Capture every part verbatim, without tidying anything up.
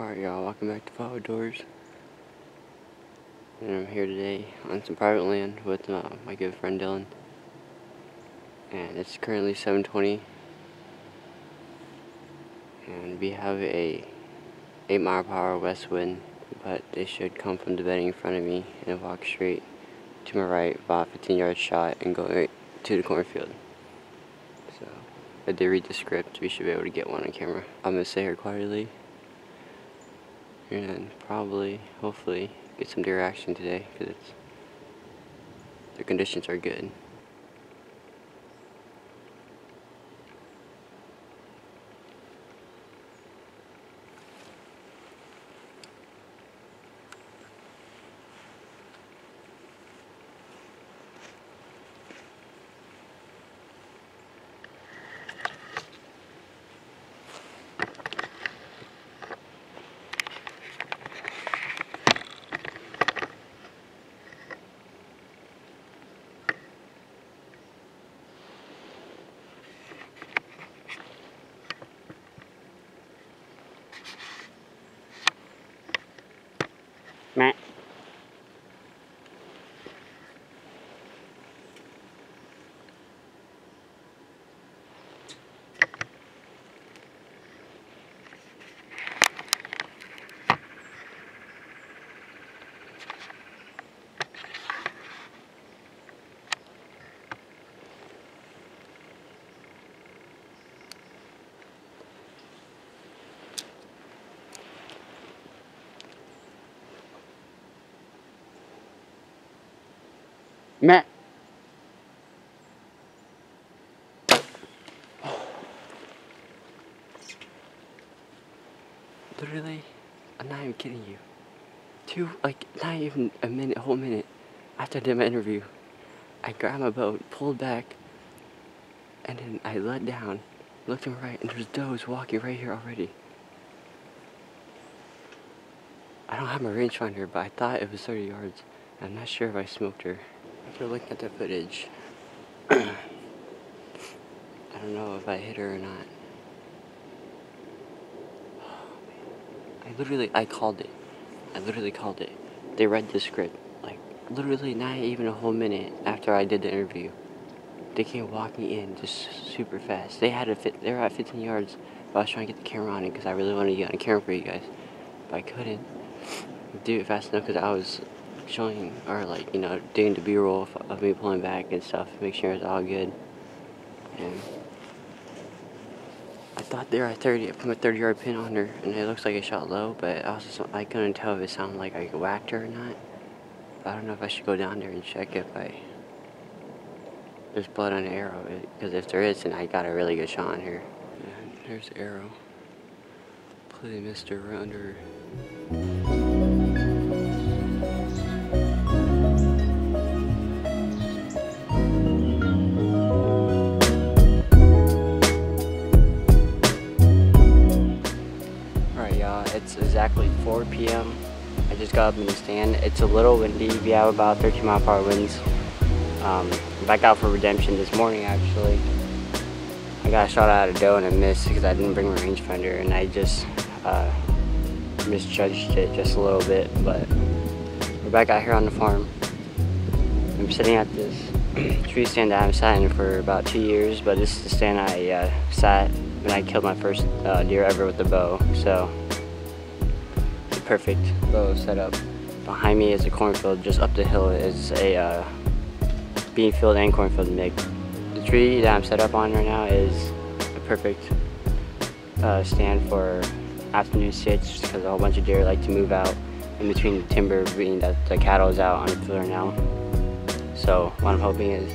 Alright y'all, welcome back to F O B Outdoors. And I'm here today on some private land with uh, my good friend Dylan. And it's currently seven twenty. And we have a eight mile per hour west wind, but they should come from the bedding in front of me and walk straight to my right, about fifteen yard shot, and go right to the cornfield. So, if they read the script, we should be able to get one on camera. I'm going to stay here quietly and probably, hopefully, get some deer action today because it's, the conditions are good. Meh. Meh. Oh. Literally, I'm not even kidding you. Two, like, not even a minute, a whole minute after I did my interview, I grabbed my boat, pulled back, and then I let down, looked to my right, and there's does walking right here already. I don't have my rangefinder, but I thought it was thirty yards. I'm not sure if I smoked her. After looking at the footage, I don't know if I hit her or not. Oh, I literally, I called it. I literally called it. They read the script. Like, literally not even a whole minute after I did the interview. They came walking in just super fast. They had a fit, they were at fifteen yards, but I was trying to get the camera on it because I really wanted to get on camera for you guys. But I couldn't do it fast enough because I was showing, or like, you know, doing the b-roll of me pulling back and stuff, make sure it's all good. And I thought they were at thirty, I put my thirty yard pin on her, and it looks like I shot low, but also I couldn't tell if it sounded like I whacked her or not. But I don't know if I should go down there and check if I, there's blood on the arrow, because if there is, then I got a really good shot on her. And there's the arrow, completely missed her under her. It's exactly four P M I just got up in the stand. It's a little windy. We have about thirteen mile per hour winds. Um, back out for redemption this morning, actually. I got shot out of doe and I missed because I didn't bring my rangefinder, and I just uh, misjudged it just a little bit. But we're back out here on the farm. I'm sitting at this tree stand that I've sat in for about two years, but this is the stand I uh, sat when I killed my first uh, deer ever with a bow. So. Perfect bow setup. Behind me is a cornfield. Just up the hill is a uh, bean field and cornfield mix. The tree that I'm set up on right now is a perfect uh, stand for afternoon sits because a whole bunch of deer like to move out in between the timber, being that the cattle is out on the field right now. So what I'm hoping is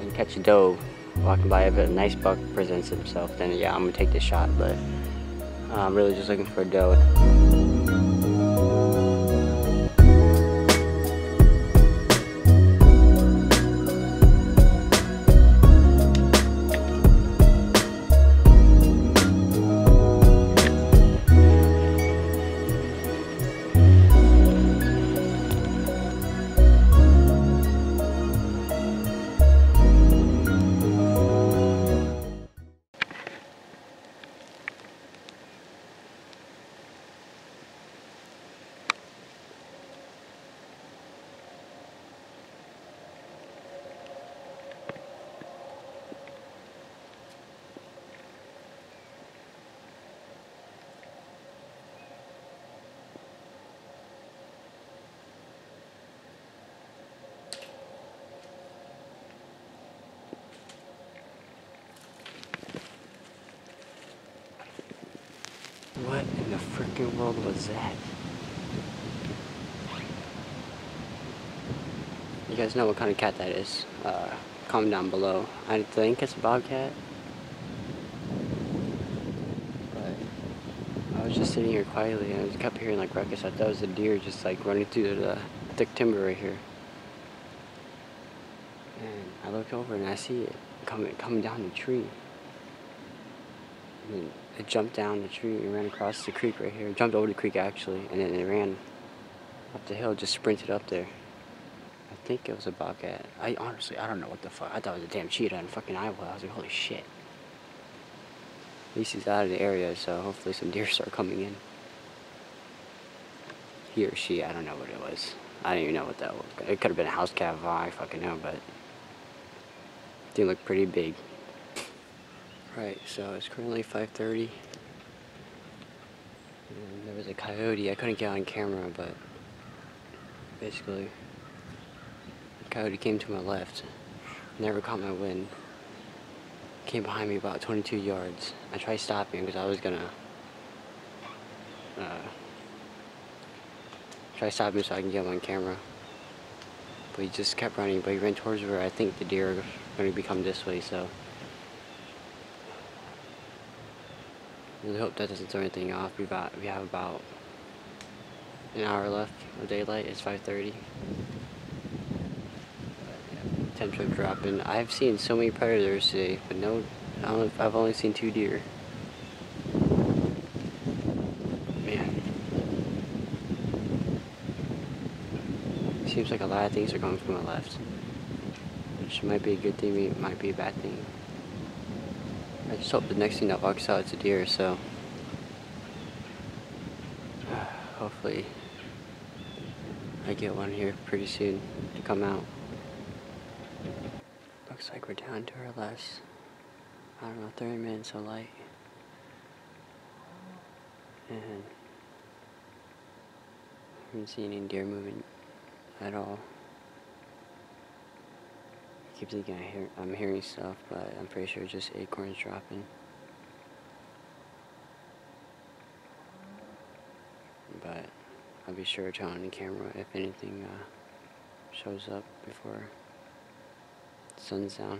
I can catch a doe walking by. If a nice buck presents himself, then yeah, I'm gonna take this shot. But uh, I'm really just looking for a doe. What in the freaking world was that? You guys know what kind of cat that is. Uh, comment down below. I think it's a bobcat. But I was just sitting here quietly and I just kept hearing like ruckus. I thought it was a deer just like running through the thick timber right here. And I look over and I see it coming coming down the tree. And then it jumped down the tree and ran across the creek right here. It jumped over the creek actually, and then it ran up the hill, just sprinted up there. I think it was a bobcat. I honestly, I don't know what the fuck. I thought it was a damn cheetah in fucking Iowa. I was like, holy shit. At least he's out of the area, so hopefully some deer start coming in. He or she, I don't know what it was. I don't even know what that was. It could have been a house cat, I fucking know, but they look pretty big. Right, so it's currently five thirty. And there was a coyote. I couldn't get on camera, but basically, coyote came to my left, never caught my wind, came behind me about twenty-two yards. I tried stopping because I was gonna uh, try stopping so I can get him on camera, but he just kept running. But he ran towards where I think the deer are gonna be coming this way, so I hope that doesn't throw anything off. We, about, we have about an hour left of daylight. It's five thirty. Temperature dropping. I've seen so many predators today, but no, I don't know if I've only seen two deer. Man, seems like a lot of things are going from my left, which might be a good thing, it might be a bad thing. I just hope the next thing that walks out is a deer. So hopefully I get one here pretty soon to come out. Looks like we're down to our last, I don't know, thirty minutes of light. And I haven't seen any deer moving at all. I keep thinking I hear, I'm hearing stuff, but I'm pretty sure it's just acorns dropping. But I'll be sure to on the camera if anything uh, shows up before sun's down.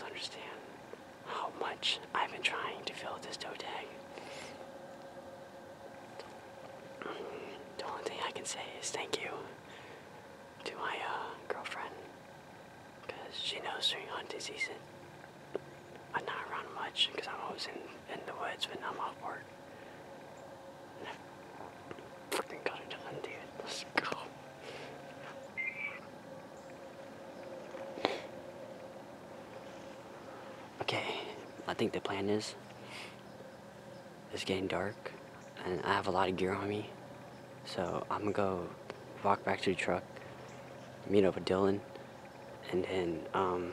guys understand how much I've been trying to fill this toe tag. The only thing I can say is thank you to my uh, girlfriend, because she knows during hunting season I'm not around much because I'm always in, in the woods when I'm off work. And I freaking got it done, dude. Let's go. Okay, I think the plan is, it's getting dark and I have a lot of gear on me, so I'm gonna go walk back to the truck, meet up with Dylan, and then um,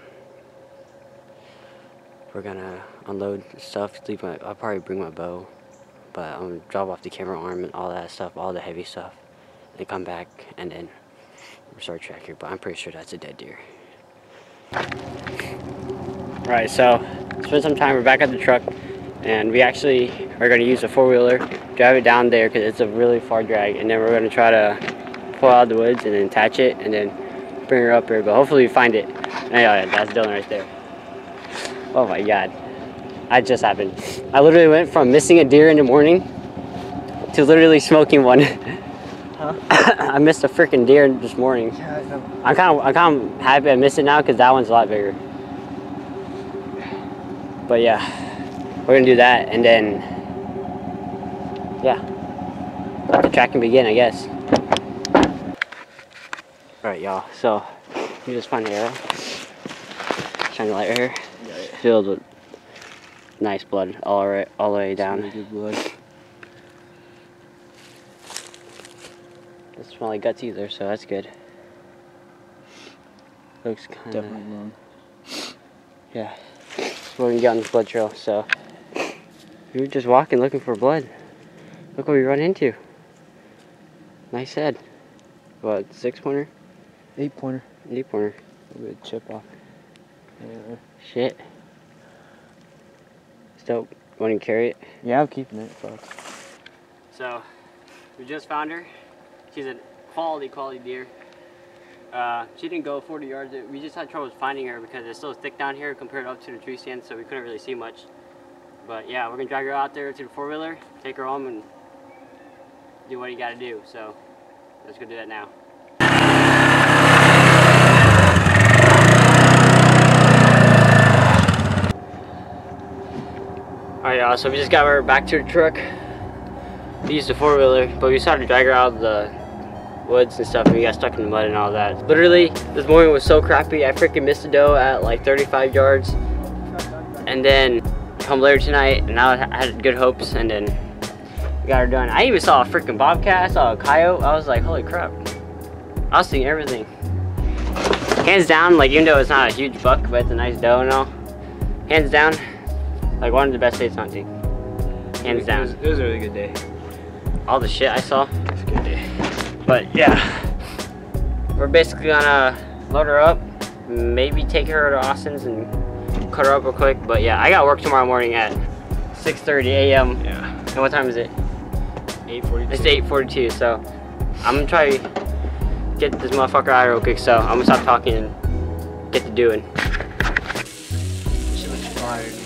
we're gonna unload stuff, leave my, I'll probably bring my bow, but I'm gonna drop off the camera arm and all that stuff, all the heavy stuff, and come back and then start tracking, but I'm pretty sure that's a dead deer. Alright, so spent some time, we're back at the truck, and we actually are going to use a four-wheeler, drive it down there because it's a really far drag, and then we're going to try to pull out of the woods and then attach it and then bring her up here, but hopefully we find it. Oh yeah, that's Dylan right there. Oh my god, that just happened. I literally went from missing a deer in the morning to literally smoking one. Huh? I missed a freaking deer this morning. I'm kind of I'm kind of happy I missed it now because that one's a lot bigger. But yeah, we're gonna do that and then, yeah, let the tracking begin, I guess. Alright, y'all, so you just find an arrow, shine the light right here, yeah. Filled with nice blood all, right, all the way down. Really good blood. Doesn't smell like guts either, so that's good. Looks kinda. Definitely long. Yeah. We're gonna get on this blood trail, so we were just walking looking for blood. Look what we run into. Nice head. What, six pointer? Eight pointer. Eight pointer. A little bit of chip off. Yeah. Shit. Still wanna carry it? Yeah, I'm keeping it. Fuck. So we just found her. She's a quality, quality deer. Uh, she didn't go forty yards, we just had trouble finding her because it's so thick down here compared up to the tree stand, so we couldn't really see much. But yeah, we're gonna drag her out there to the four-wheeler, take her home and do what you gotta do, so let's go do that now. Alright y'all, so we just got her back to the truck. We used the four-wheeler, but we decided to drag her out of the woods and stuff, and we got stuck in the mud and all that. Literally this morning was so crappy, I freaking missed a doe at like thirty-five yards, and then come later tonight and I had good hopes and then got her done. I even saw a freaking bobcat, I saw a coyote, I was like holy crap, I was seeing everything. Hands down, like even though it's not a huge buck, but it's a nice doe and all, hands down, like one of the best days hunting, hands down. It was, it was a really good day. All the shit I saw. It was a good day. But yeah, we're basically gonna load her up, maybe take her to Austin's and cut her up real quick. But yeah, I got work tomorrow morning at six thirty a m Yeah. And what time is it? eight forty-two. It's eight forty-two, so I'm gonna try to get this motherfucker out real quick. So I'm gonna stop talking and get to doing. She looks tired.